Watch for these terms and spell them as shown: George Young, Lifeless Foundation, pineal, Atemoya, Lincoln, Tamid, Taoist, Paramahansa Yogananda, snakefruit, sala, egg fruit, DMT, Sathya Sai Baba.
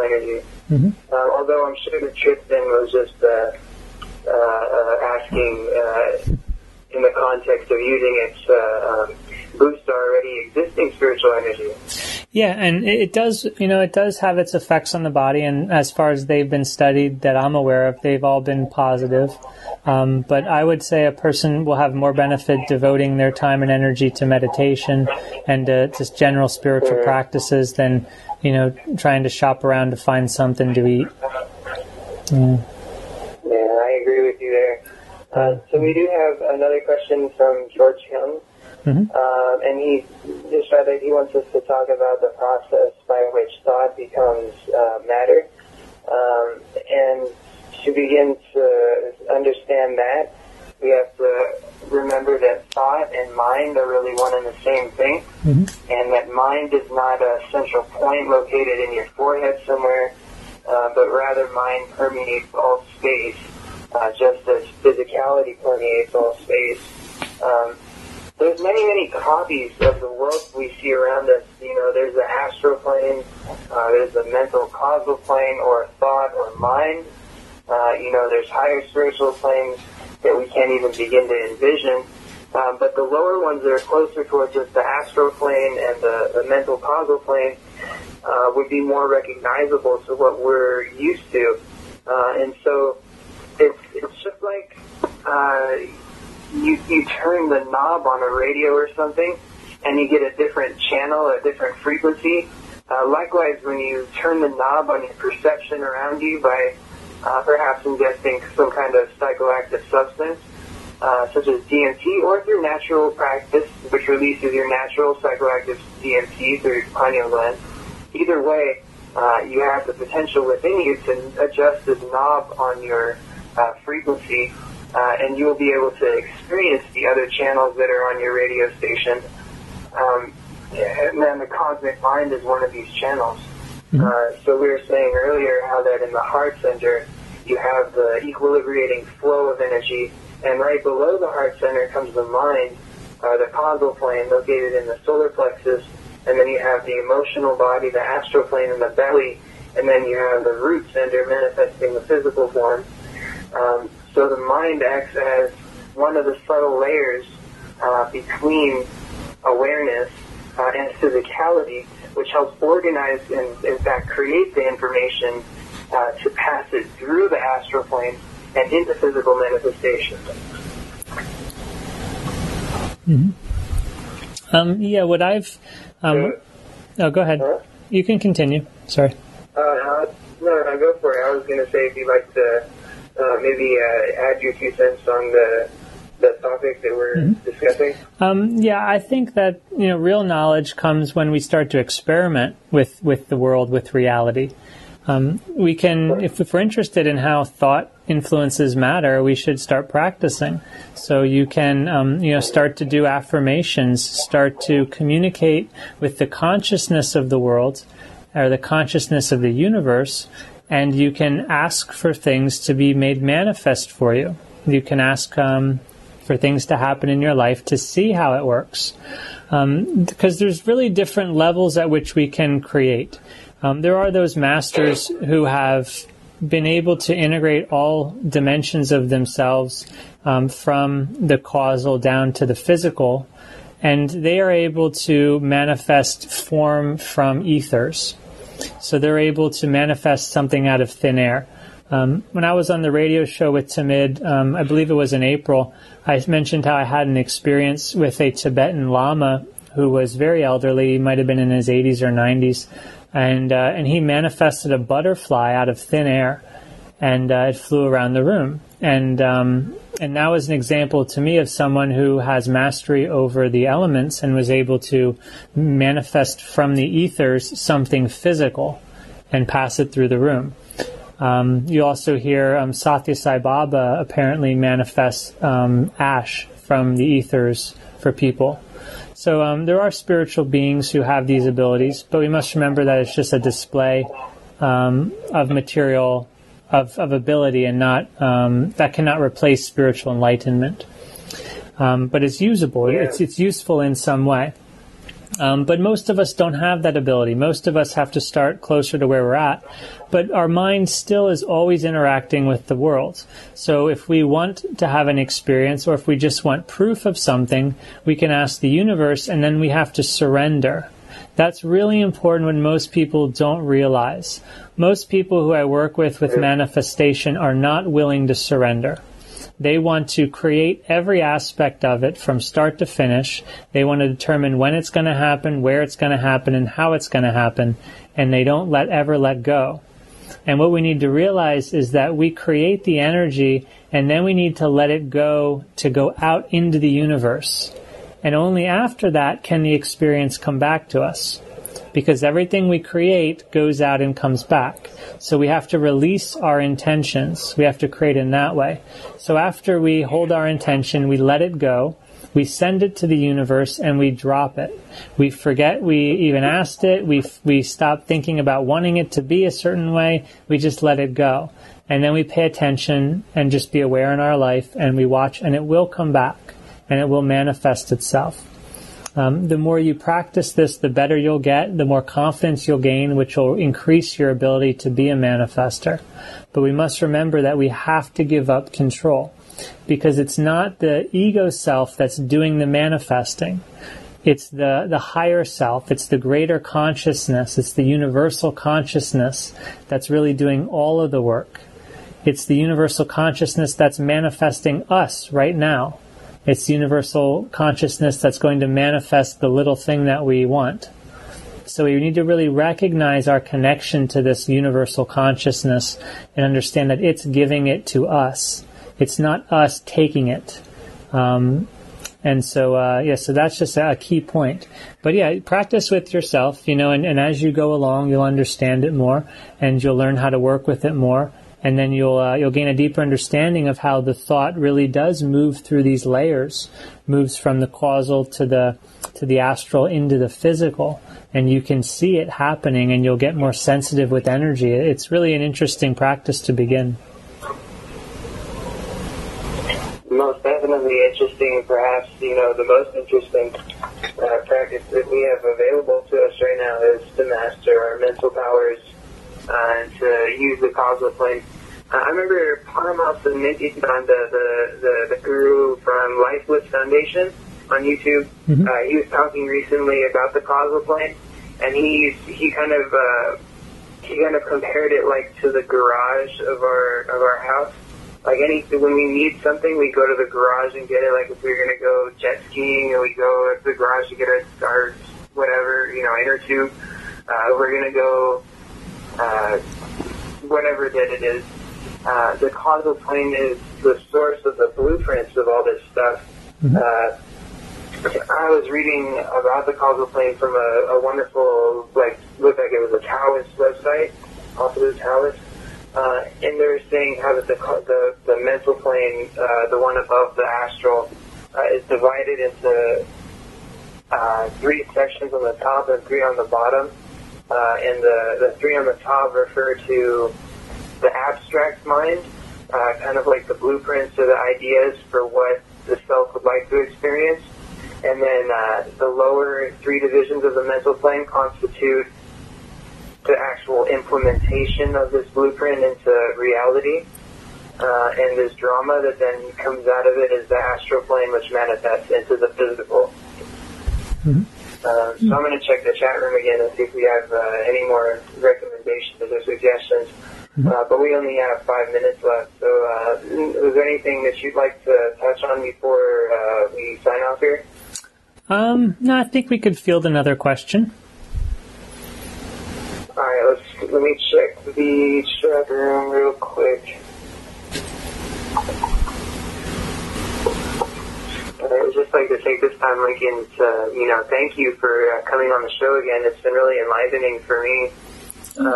mental energy. Although I'm sure that Tristan was just asking in the context of using its boost already existing spiritual energy. Yeah, and it does, you know, it does have its effects on the body, and as far as they've been studied that I'm aware of, they've all been positive. But I would say a person will have more benefit devoting their time and energy to meditation and just general spiritual practices than, you know, trying to shop around to find something to eat. Yeah, I agree with you there. So we do have another question from George Young. And he wants us to talk about the process by which thought becomes matter, and to begin to understand that, we have to remember that thought and mind are really one and the same thing, and that mind is not a central point located in your forehead somewhere, but rather mind permeates all space, just as physicality permeates all space. There's many, many copies of the world we see around us. You know, there's the astral plane, there's the mental causal plane or thought or mind. You know, there's higher spiritual planes that we can't even begin to envision. But the lower ones that are closer towards just the astral plane and the mental causal plane would be more recognizable to what we're used to. And so it's just like... You turn the knob on a radio or something, and you get a different channel, a different frequency. Likewise, when you turn the knob on your perception around you by perhaps ingesting some kind of psychoactive substance, such as DMT, or through natural practice, which releases your natural psychoactive DMT through your pineal gland. Either way, you have the potential within you to adjust this knob on your frequency. And you will be able to experience the other channels that are on your radio station. And then the cosmic mind is one of these channels. So we were saying earlier how that in the heart center, you have the equilibrating flow of energy, and right below the heart center comes the mind, the causal plane located in the solar plexus, and then you have the emotional body, the astral plane, and the belly, and then you have the root center manifesting the physical form. So the mind acts as one of the subtle layers between awareness and physicality, which helps organize and, in fact, create the information to pass it through the astral plane and into physical manifestation. What I've... oh, go ahead. You can continue. Sorry. No, go for it. I was going to say if you'd like to... add your 2 cents on the topic that we're discussing. I think that, you know, real knowledge comes when we start to experiment with the world, with reality. We can, if we're interested in how thought influences matter, we should start practicing. So you can, start to do affirmations, start to communicate with the consciousness of the world or the consciousness of the universe. And you can ask for things to be made manifest for you. You can ask for things to happen in your life to see how it works. Because there's really different levels at which we can create. There are those masters who have been able to integrate all dimensions of themselves from the causal down to the physical. And they are able to manifest form from ethers. So they're able to manifest something out of thin air. When I was on the radio show with Tamid, I believe it was in April, I mentioned how I had an experience with a Tibetan Lama who was very elderly. He might have been in his 80s or 90s. And he manifested a butterfly out of thin air. And it flew around the room. And that was an example to me of someone who has mastery over the elements and was able to manifest from the ethers something physical and pass it through the room. You also hear Sathya Sai Baba apparently manifests ash from the ethers for people. So there are spiritual beings who have these abilities, but we must remember that it's just a display of material of ability, and not that cannot replace spiritual enlightenment, but it's useful in some way. But most of us don't have that ability. Most of us have to start closer to where we're at. But our mind still is always interacting with the world. So if we want to have an experience, or if we just want proof of something, we can ask the universe, and then we have to surrender. That's really important when most people don't realize. Most people who I work with manifestation are not willing to surrender. They want to create every aspect of it from start to finish. They want to determine when it's going to happen, where it's going to happen, and how it's going to happen, and they don't ever let go. And what we need to realize is that we create the energy, and then we need to let it go to go out into the universe. And only after that can the experience come back to us, because everything we create goes out and comes back. So we have to release our intentions. We have to create in that way. So after we hold our intention, we let it go, we send it to the universe, and we drop it. We forget we even asked it. We stop thinking about wanting it to be a certain way. We just let it go. And then we pay attention and just be aware in our life, and we watch, and it will come back, and it will manifest itself. The more you practice this, the better you'll get, the more confidence you'll gain, which will increase your ability to be a manifester. But we must remember that we have to give up control, because it's not the ego self that's doing the manifesting. It's the higher self, it's the greater consciousness, it's the universal consciousness that's really doing all of the work. It's the universal consciousness that's manifesting us right now. It's universal consciousness that's going to manifest the little thing that we want. So we need to really recognize our connection to this universal consciousness and understand that it's giving it to us. It's not us taking it. So that's just a key point. But yeah, practice with yourself, and as you go along, you'll understand it more, and you'll learn how to work with it more. And then you'll gain a deeper understanding of how the thought really does move through these layers, moves from the causal to the astral into the physical, and you can see it happening, and you'll get more sensitive with energy. It's really an interesting practice to begin. Most definitely interesting, perhaps the most interesting practice that we have available to us right now is to master our mental powers. And to use the causal plane. I remember Paramahansa Yogananda, the guru from Lifeless Foundation on YouTube. Mm-hmm. He was talking recently about the causal plane, and he kind of compared it like to the garage of our house. Like when we need something, we go to the garage and get it. Like if we were gonna go jet skiing, and we go to the garage to get our whatever inner tube. We're gonna go. Whatever that it is, the causal plane is the source of the blueprints of all this stuff. Mm-hmm. I was reading about the causal plane from a wonderful, looked like it was a Taoist website, off of the Taoist, and they were saying how that the mental plane, the one above the astral, is divided into 3 sections on the top and 3 on the bottom. And the 3 on the top refer to the abstract mind, kind of like the blueprints or the ideas for what the self would like to experience. And then the lower 3 divisions of the mental plane constitute the actual implementation of this blueprint into reality. And this drama that then comes out of it is the astral plane, which manifests into the physical. Mm-hmm. So I'm going to check the chat room again and see if we have any more recommendations or suggestions. Mm-hmm. But we only have 5 minutes left. So is there anything that you'd like to touch on before we sign off here? No, I think we could field another question. All right, let me check the chat room real quick. I would just like to take this time, Lincoln, to thank you for coming on the show again. It's been really enlivening for me.